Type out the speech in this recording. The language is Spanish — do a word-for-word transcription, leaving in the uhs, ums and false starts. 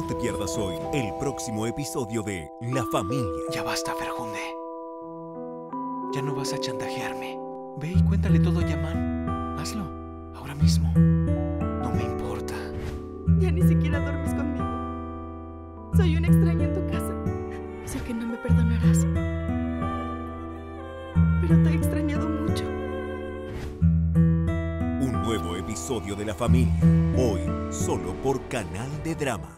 No te pierdas hoy el próximo episodio de La Familia. Ya basta, Ferhunde. Ya no vas a chantajearme. Ve y cuéntale todo a Yaman. Hazlo, ahora mismo. No me importa. Ya ni siquiera duermes conmigo. Soy una extraña en tu casa. Sé que no me perdonarás. Pero te he extrañado mucho. Un nuevo episodio de La Familia. Hoy, solo por Canal de Drama.